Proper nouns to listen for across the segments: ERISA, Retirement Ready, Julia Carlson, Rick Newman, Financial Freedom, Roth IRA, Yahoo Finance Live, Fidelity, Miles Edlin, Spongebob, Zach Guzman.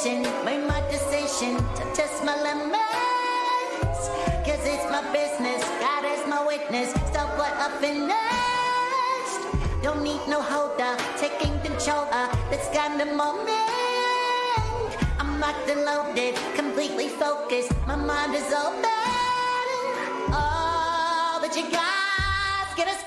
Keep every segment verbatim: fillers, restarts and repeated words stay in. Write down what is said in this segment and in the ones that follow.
station, my motivation to test my limits. Cause it's my business, God is my witness. So what I finished, don't need no holder, taking control of this kind of moment. I'm locked and loaded, completely focused, my mind is open. All that you got, get a skin.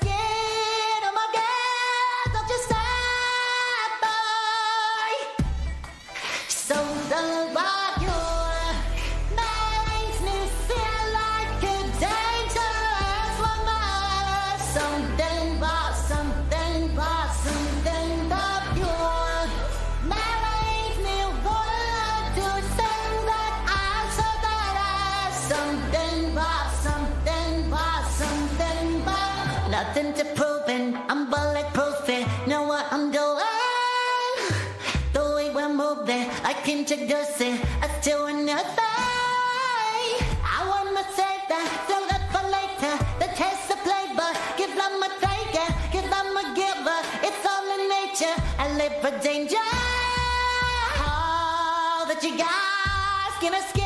Nothing to proving, I'm bulletproofing, know what I'm doing. The way we're moving, I can introduce it, I still another. I want my savor, fill it for later, the taste of flavor. Give love my taker, give love my giver, it's all in nature. I live for danger, all that you got, skin to skin.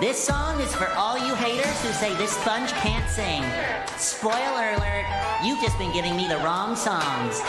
This song is for all you haters who say this sponge can't sing. Spoiler alert, you've just been giving me the wrong songs.